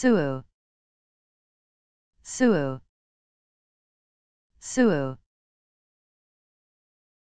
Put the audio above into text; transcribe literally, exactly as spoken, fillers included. Suu. Suu. Suu.